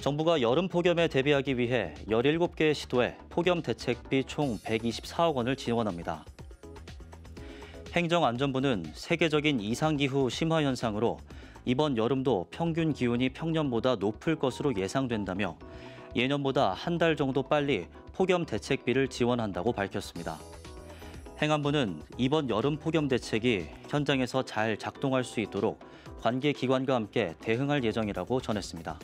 정부가 여름 폭염에 대비하기 위해 17개의 시도에 폭염 대책비 총 124억 원을 지원합니다. 행정안전부는 세계적인 이상기후 심화 현상으로 이번 여름도 평균 기온이 평년보다 높을 것으로 예상된다며 예년보다 한 달 정도 빨리 폭염 대책비를 지원한다고 밝혔습니다. 행안부는 이번 여름 폭염 대책이 현장에서 잘 작동할 수 있도록 관계 기관과 함께 대응할 예정이라고 전했습니다.